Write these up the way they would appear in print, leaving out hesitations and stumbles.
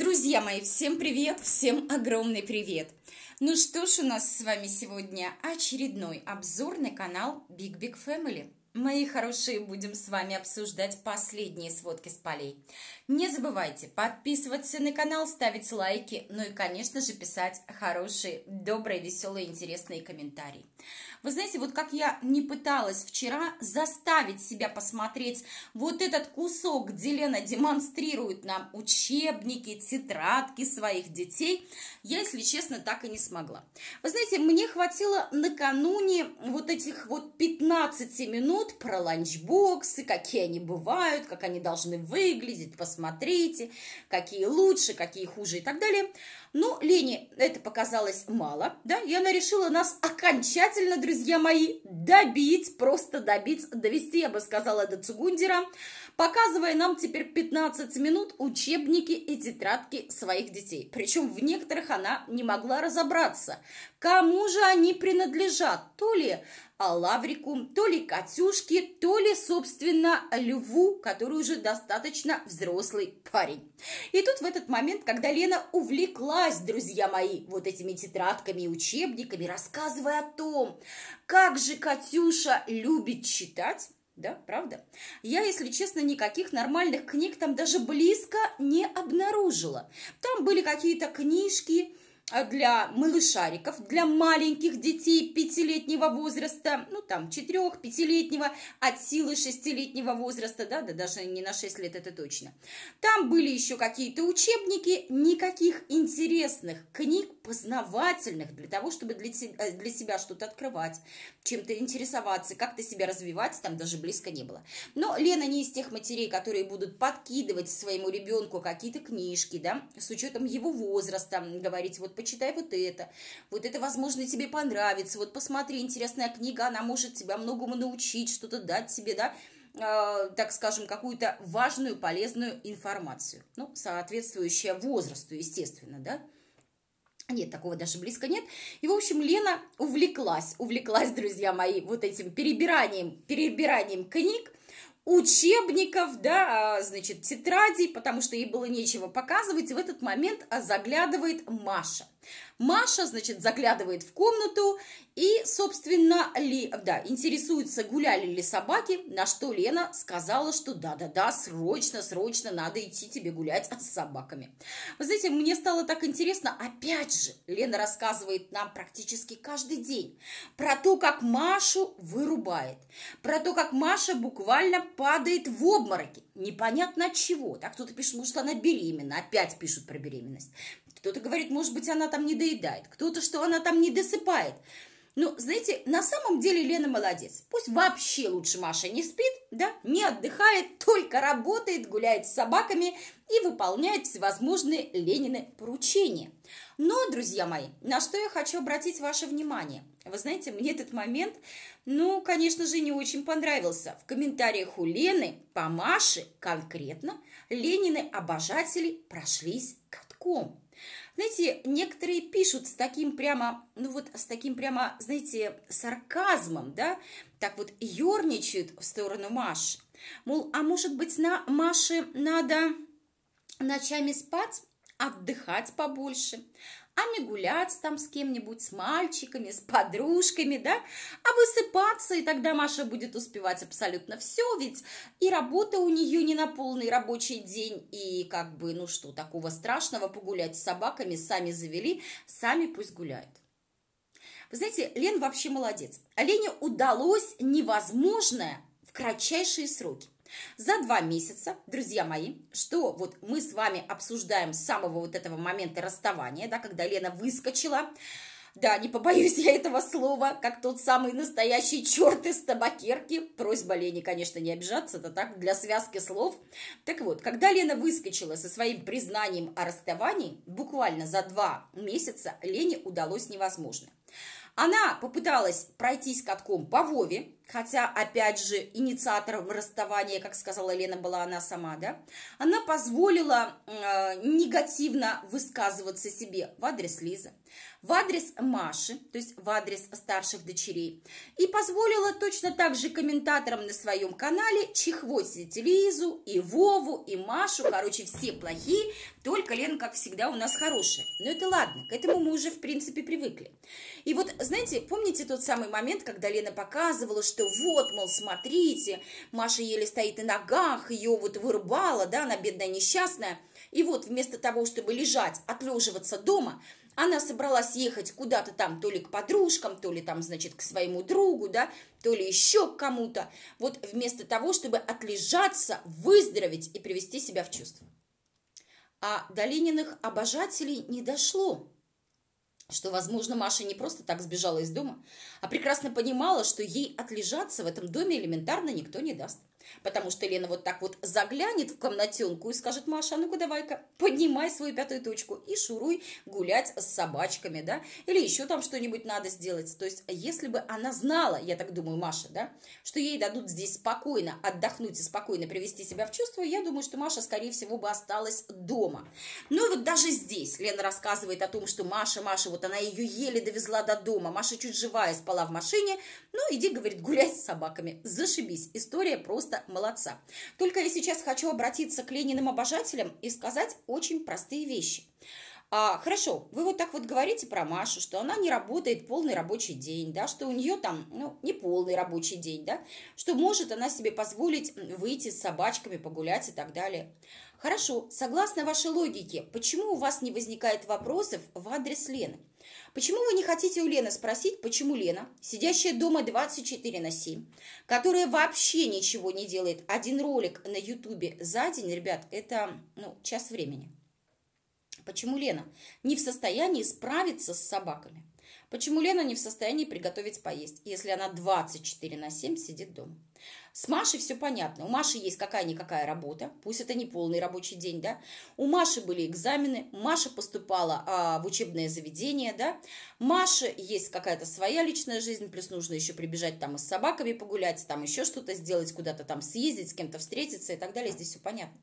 Друзья мои, всем привет, всем огромный привет! Ну что ж, у нас с вами сегодня очередной обзор на канал Big Big Family. Мои хорошие, будем с вами обсуждать последние сводки с полей. Не забывайте подписываться на канал, ставить лайки, ну и, конечно же, писать хорошие, добрые, веселые, интересные комментарии. Вы знаете, вот как я не пыталась вчера заставить себя посмотреть вот этот кусок, где Лена демонстрирует нам учебники, тетрадки своих детей, я, если честно, так и не смогла. Вы знаете, мне хватило накануне вот этих вот 15 минут про ланчбоксы, какие они бывают, как они должны выглядеть, посмотрите, какие лучше, какие хуже и так далее. Но Лене это показалось мало, да, и она решила нас окончательно, друзья мои, добить, просто добить, довести, я бы сказала, до цугундера, показывая нам теперь 15 минут учебники и тетрадки своих детей. Причем в некоторых она не могла разобраться, кому же они принадлежат, то ли Лаврику, то ли Катюшке, то ли, собственно, Льву, который уже достаточно взрослый парень. И тут в этот момент, когда Лена увлеклась, друзья мои, вот этими тетрадками и учебниками, рассказывая о том, как же Катюша любит читать, да, правда? Я, если честно, никаких нормальных книг там даже близко не обнаружила. Там были какие-то книжки для малышариков, для маленьких детей 5-летнего возраста, ну там 4-5-летнего, от силы 6-летнего возраста, да даже не на 6 лет это точно. Там были еще какие-то учебники, никаких интересных книг, познавательных, для того, чтобы для себя что-то открывать, чем-то интересоваться, как-то себя развивать, там даже близко не было. Но Лена не из тех матерей, которые будут подкидывать своему ребенку какие-то книжки, да, с учетом его возраста, говорить, вот почитай вот это, возможно, тебе понравится, вот посмотри, интересная книга, она может тебя многому научить, что-то дать тебе, да, так скажем, какую-то важную, полезную информацию, ну, соответствующую возрасту, естественно, да. Нет, такого даже близко нет. И, в общем, Лена увлеклась, друзья мои, вот этим перебиранием книг, учебников, да, значит, тетрадей, потому что ей было нечего показывать, и в этот момент заглядывает Маша. Маша, значит, заглядывает в комнату и, собственно, интересуется, гуляли ли собаки, на что Лена сказала, что да-да-да, срочно надо идти тебе гулять с собаками. Вы знаете, мне стало так интересно, опять же, Лена рассказывает нам практически каждый день про то, как Машу вырубает, про то, как Маша буквально падает в обмороки, непонятно от чего. Так, кто-то пишет, может, она беременна, опять пишут про беременность. Кто-то говорит, может быть, она там не доедает, кто-то, что она там не досыпает. Ну, знаете, на самом деле Лена молодец. Пусть вообще лучше Маша не спит, да, не отдыхает, только работает, гуляет с собаками и выполняет всевозможные Ленины поручения. Но, друзья мои, на что я хочу обратить ваше внимание. Вы знаете, мне этот момент, ну, конечно же, не очень понравился. В комментариях у Лены по Маше конкретно Ленины обожатели прошлись катком. Знаете, некоторые пишут с таким прямо, ну вот с таким прямо, знаете, сарказмом, да, так вот ерничают в сторону Маши. Мол, а может быть, на Маше надо ночами спать, отдыхать побольше, а не гулять там с кем-нибудь, с мальчиками, с подружками, да, а высыпаться, и тогда Маша будет успевать абсолютно все, ведь и работа у нее не на полный рабочий день, и как бы, ну что, такого страшного, погулять с собаками, сами завели, сами пусть гуляют. Вы знаете, Лен вообще молодец. Лене удалось невозможное в кратчайшие сроки. За 2 месяца, друзья мои, что вот мы с вами обсуждаем с самого вот этого момента расставания, да, когда Лена выскочила, да, не побоюсь я этого слова, как тот самый настоящий черт из табакерки, просьба Лене, конечно, не обижаться, это так, для связки слов. Так вот, когда Лена выскочила со своим признанием о расставании, буквально за 2 месяца Лене удалось невозможное. Она попыталась пройтись катком по Вове, хотя, опять же, инициатором расставания, как сказала Лена, была она сама, да? Она позволила негативно высказываться себе в адрес Лизы. в адрес Маши, то есть в адрес старших дочерей, и позволила точно так же комментаторам на своем канале чехвостить Лизу, и Вову, и Машу, короче, все плохие, только Лена, как всегда, у нас хорошая. Но это ладно, к этому мы уже, в принципе, привыкли. И вот, знаете, помните тот самый момент, когда Лена показывала, что вот, мол, смотрите, Маша еле стоит на ногах, ее вот вырубала, да, она бедная, несчастная, и вот вместо того, чтобы лежать, отлеживаться дома, она собралась ехать куда-то там, то ли к подружкам, то ли там, значит, к своему другу, да, то ли еще к кому-то, вот вместо того, чтобы отлежаться, выздороветь и привести себя в чувство. А до Лениных обожателей не дошло, что, возможно, Маша не просто так сбежала из дома, а прекрасно понимала, что ей отлежаться в этом доме элементарно никто не даст. Потому что Лена вот так вот заглянет в комнатенку и скажет: Маша, а ну-ка давай-ка, поднимай свою пятую точку и шуруй гулять с собачками, да, или еще там что-нибудь надо сделать. То есть, если бы она знала, я так думаю, Маша, да, что ей дадут здесь спокойно отдохнуть и спокойно привести себя в чувство, я думаю, что Маша, скорее всего, бы осталась дома. Ну и вот даже здесь Лена рассказывает о том, что Маша, вот она ее еле довезла до дома, Маша чуть живая спала в машине, ну иди, говорит, гуляй с собаками, зашибись, история просто молодца. Только я сейчас хочу обратиться к Лениным обожателям и сказать очень простые вещи. Хорошо, вы вот так вот говорите про Машу, что она не работает полный рабочий день, да, что у нее там, ну, не полный рабочий день, да, что может она себе позволить выйти с собачками погулять и так далее. Хорошо, согласно вашей логике, почему у вас не возникает вопросов в адрес Лены? Почему вы не хотите у Лены спросить, почему Лена, сидящая дома 24/7, которая вообще ничего не делает, один ролик на Ютубе за день, ребят, это, ну, час времени. Почему Лена не в состоянии справиться с собаками? Почему Лена не в состоянии приготовить поесть, если она 24/7 сидит дома? С Машей все понятно. У Маши есть какая-никакая работа, пусть это не полный рабочий день, да. У Маши были экзамены, Маша поступала в учебное заведение, да. Маше есть какая-то своя личная жизнь, плюс нужно еще прибежать там и с собаками погулять, там еще что-то сделать, куда-то там съездить, с кем-то встретиться и так далее. Здесь все понятно.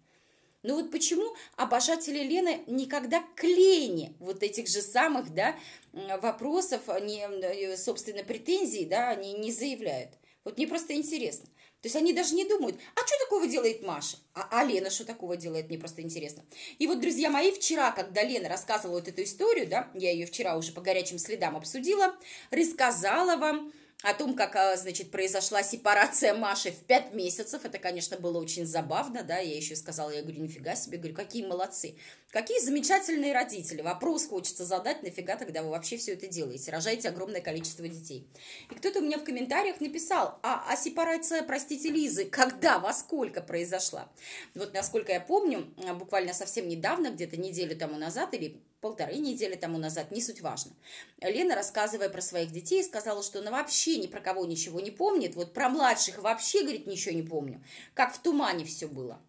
Ну вот почему обожатели Лены никогда к Лене вот этих же самых, да, вопросов, не, собственно, претензий, да, они не заявляют. Вот мне просто интересно. То есть они даже не думают, а что такого делает Маша? А Лена что такого делает? Мне просто интересно. И вот, друзья мои, вчера, когда Лена рассказывала вот эту историю, да, я ее вчера уже по горячим следам обсудила, рассказала вам о том, как, значит, произошла сепарация Маши в 5 месяцев. Это, конечно, было очень забавно, да, я еще сказала, я говорю, нифига себе, говорю, какие молодцы, какие замечательные родители. Вопрос хочется задать, нафига тогда вы вообще все это делаете, рожаете огромное количество детей. И кто-то у меня в комментариях написал, а сепарация, простите, Лизы, когда, во сколько произошла? Вот, насколько я помню, буквально совсем недавно, где-то неделю тому назад или полторы недели тому назад, не суть важно, Лена, рассказывая про своих детей, сказала, что она вообще ни про кого ничего не помнит, вот про младших вообще, говорит, ничего не помню, как в тумане все было.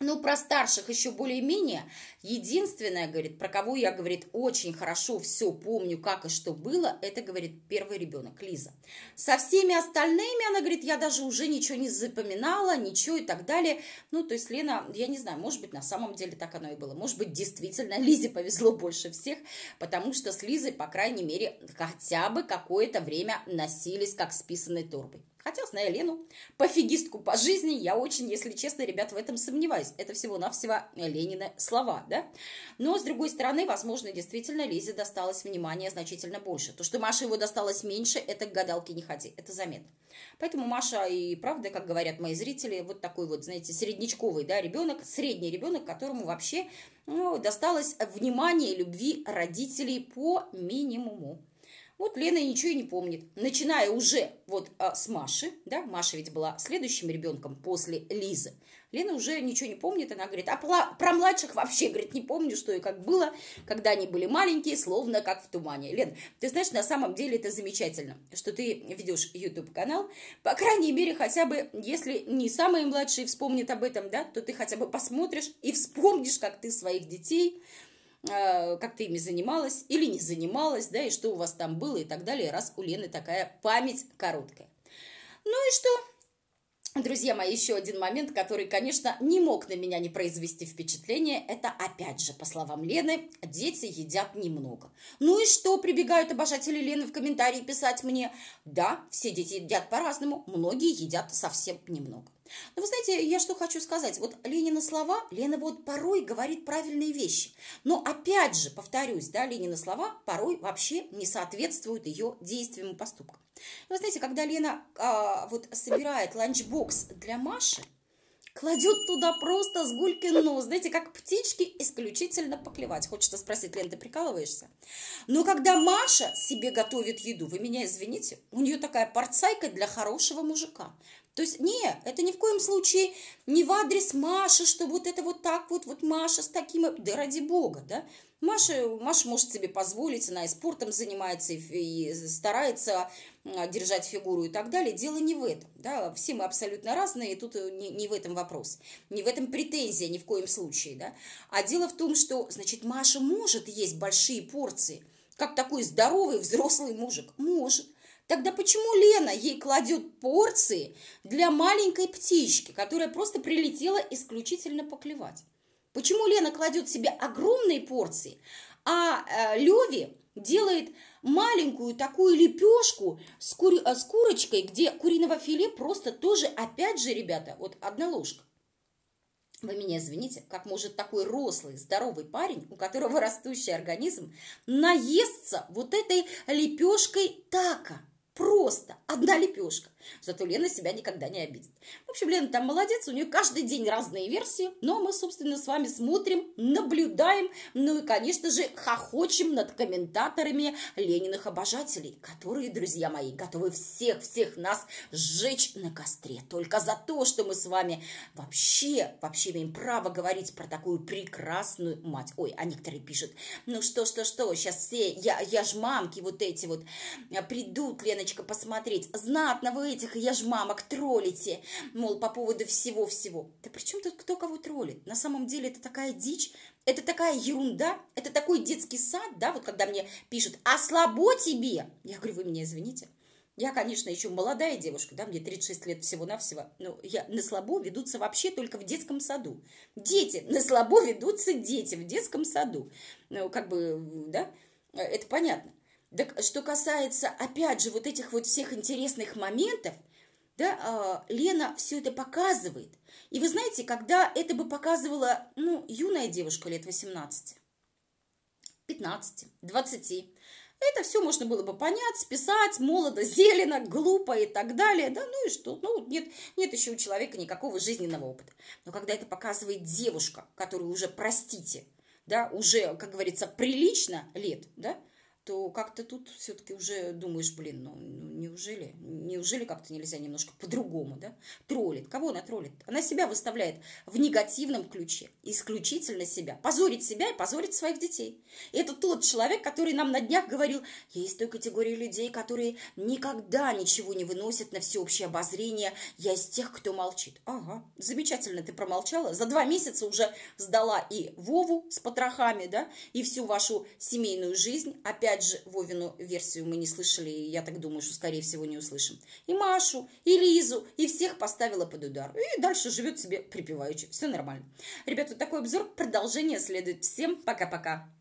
Ну, про старших еще более-менее. Единственное, говорит, про кого я, говорит, очень хорошо все помню, как и что было, это, говорит, первый ребенок, Лиза. Со всеми остальными, она говорит, я даже уже ничего не запоминала, ничего и так далее. Ну, то есть, Лена, я не знаю, может быть, на самом деле так оно и было. Может быть, действительно, Лизе повезло больше всех, потому что с Лизой, по крайней мере, хотя бы какое-то время носились как с писаной торбой. Хотя, зная Лену, пофигистку по жизни, я очень, если честно, ребят, в этом сомневаюсь. Это всего-навсего Ленины слова, да? Но, с другой стороны, возможно, действительно, Лизе досталось внимания значительно больше. То, что Маше его досталось меньше, это к гадалке не ходи, это заметно. Поэтому Маша и, правда, как говорят мои зрители, вот такой вот, знаете, среднячковый, да, ребенок, средний ребенок, которому вообще, ну, досталось внимание и любви родителей по минимуму. Вот Лена ничего и не помнит, начиная уже вот с Маши, да, Маша ведь была следующим ребенком после Лизы, Лена уже ничего не помнит, она говорит, а про младших вообще, говорит, не помню, что и как было, когда они были маленькие, словно как в тумане. Лен, ты знаешь, на самом деле это замечательно, что ты ведешь YouTube-канал, по крайней мере, хотя бы, если не самые младшие вспомнят об этом, да, то ты хотя бы посмотришь и вспомнишь, как ты своих детей, как ты ими занималась или не занималась, да, и что у вас там было и так далее, раз у Лены такая память короткая. Ну и что? Друзья мои, еще один момент, который, конечно, не мог на меня не произвести впечатление, это, опять же, по словам Лены, дети едят немного. Ну и что прибегают обожатели Лены в комментарии писать мне? Да, все дети едят по-разному, многие едят совсем немного. Но вы знаете, я что хочу сказать, вот Ленина слова, Лена вот порой говорит правильные вещи, но опять же, повторюсь, да, Ленина слова порой вообще не соответствуют ее действиям и поступкам. Вы знаете, когда Лена вот собирает ланчбокс для Маши, кладет туда просто с гулькин нос, знаете, как птички, исключительно поклевать. Хочется спросить, Лен, ты прикалываешься? Но когда Маша себе готовит еду, вы меня извините, у нее такая порцайка для хорошего мужика. То есть, нет, это ни в коем случае не в адрес Маши, что вот это вот так вот, вот Маша с таким, да ради бога, да. Маша может себе позволить, она и спортом занимается, и старается держать фигуру и так далее. Дело не в этом, да, все мы абсолютно разные, и тут не в этом вопрос, не в этом претензия ни в коем случае, да. А дело в том, что, значит, Маша может есть большие порции, как такой здоровый взрослый мужик, может. Тогда почему Лена ей кладет порции для маленькой птички, которая просто прилетела исключительно поклевать? Почему Лена кладет себе огромные порции, а Леве делает маленькую такую лепешку с курочкой, где куриного филе просто тоже, опять же, ребята, вот одна ложка? Вы меня извините, как может такой рослый, здоровый парень, у которого растущий организм, наестся вот этой лепешкой тако? Просто одна лепешка. Зато Лена себя никогда не обидит. В общем, Лена там молодец, у нее каждый день разные версии. Но мы, собственно, с вами смотрим, наблюдаем, ну и, конечно же, хохочем над комментаторами Лениных обожателей, которые, друзья мои, готовы всех нас сжечь на костре. Только за то, что мы с вами вообще имеем право говорить про такую прекрасную мать. Ой, а некоторые пишут, ну что, сейчас все, я ж мамки вот эти вот придут, Леночка, посмотреть, знатно вы этих яжмамок троллите, мол, по поводу всего-всего. Да при чем тут кто кого троллит? На самом деле это такая дичь, это такая ерунда, это такой детский сад, да, вот когда мне пишут, а слабо тебе? Я говорю, вы меня извините. Я, конечно, еще молодая девушка, да, мне 36 лет всего-навсего, но я на слабо ведутся вообще только в детском саду. Дети, на слабо ведутся дети в детском саду. Ну, как бы, да, это понятно. Так, что касается, опять же, вот этих вот всех интересных моментов, да, Лена все это показывает. И вы знаете, когда это бы показывала, ну, юная девушка лет 18, 15, 20, это все можно было бы понять, списать, молодо, зелено, глупо и так далее. Да, ну и что? Ну, нет еще у человека никакого жизненного опыта. Но когда это показывает девушка, которую уже, простите, да, уже, как говорится, прилично лет, да, то как-то тут все-таки уже думаешь, блин, ну неужели как-то нельзя немножко по-другому, да? Троллит. Кого она троллит? Она себя выставляет в негативном ключе, исключительно себя. Позорит себя и позорит своих детей. Это тот человек, который нам на днях говорил, есть той категории людей, которые никогда ничего не выносят на всеобщее обозрение, я из тех, кто молчит. Ага, замечательно ты промолчала, за 2 месяца уже сдала и Вову с потрохами, да, и всю вашу семейную жизнь, опять же, Вовину версию мы не слышали, и я так думаю, что, скорее всего, не услышим. И Машу, и Лизу, и всех поставила под удар. И дальше живет себе припеваючи. Все нормально. Ребята, вот такой обзор. Продолжение следует. Всем пока-пока.